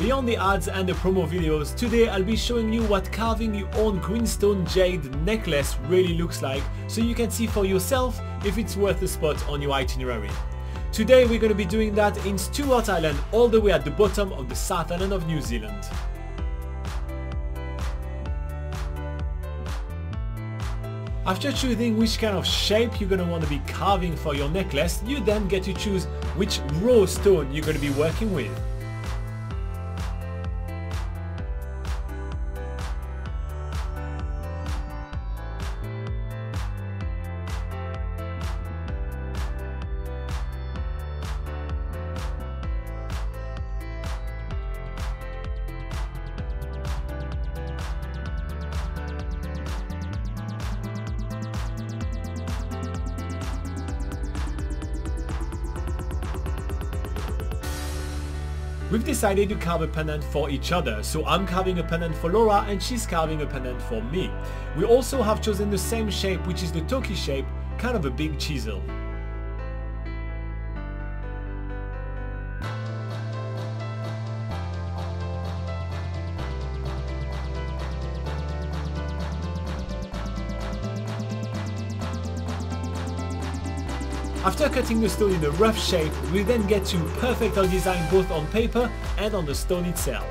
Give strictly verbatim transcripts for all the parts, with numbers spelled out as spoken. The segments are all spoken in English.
Beyond the ads and the promo videos, today I'll be showing you what carving your own greenstone jade necklace really looks like, so you can see for yourself if it's worth a spot on your itinerary. Today we're going to be doing that in Stewart Island, all the way at the bottom of the South Island of New Zealand. After choosing which kind of shape you're going to want to be carving for your necklace, you then get to choose which raw stone you're going to be working with. We've decided to carve a pendant for each other, so I'm carving a pendant for Laura and she's carving a pendant for me. We also have chosen the same shape, which is the Toki shape, kind of a big chisel. After cutting the stone in a rough shape, we then get to perfect our design both on paper and on the stone itself.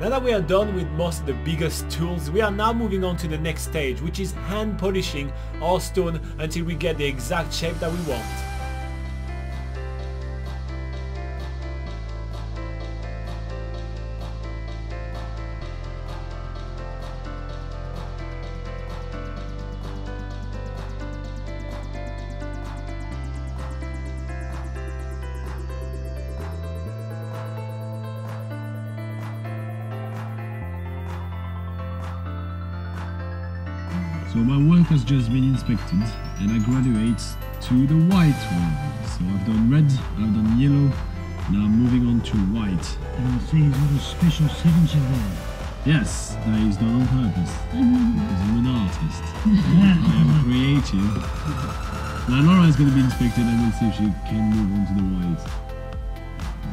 Now that we are done with most of the biggest tools, we are now moving on to the next stage, which is hand polishing our stone until we get the exact shape that we want. So my work has just been inspected and I graduate to the white one. So I've done red, I've done yellow, now I'm moving on to white. And I see a little special signature there. Yes, that is done on purpose, because I'm an artist. I am creative. Now Laura is going to be inspected and we'll see if she can move on to the white.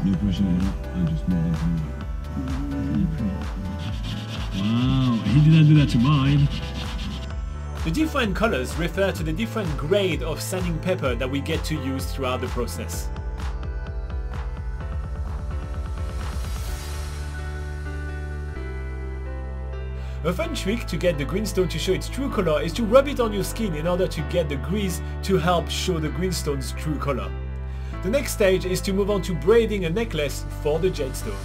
No pressure here, I just moved on to the white. Wow, he didn't do that to mine. The different colors refer to the different grade of sanding paper that we get to use throughout the process. A fun trick to get the greenstone to show its true color is to rub it on your skin in order to get the grease to help show the greenstone's true color. The next stage is to move on to braiding a necklace for the jade stone.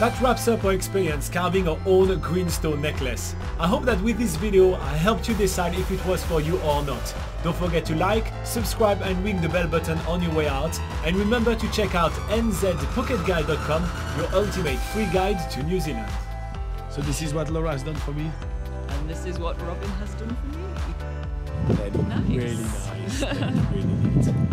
That wraps up our experience carving our own greenstone necklace. I hope that with this video I helped you decide if it was for you or not. Don't forget to like, subscribe and ring the bell button on your way out, and remember to check out N Z pocket guide dot com, your ultimate free guide to New Zealand. So this is what Laura has done for me. And this is what Robin has done for me. Nice. Really nice. Really neat.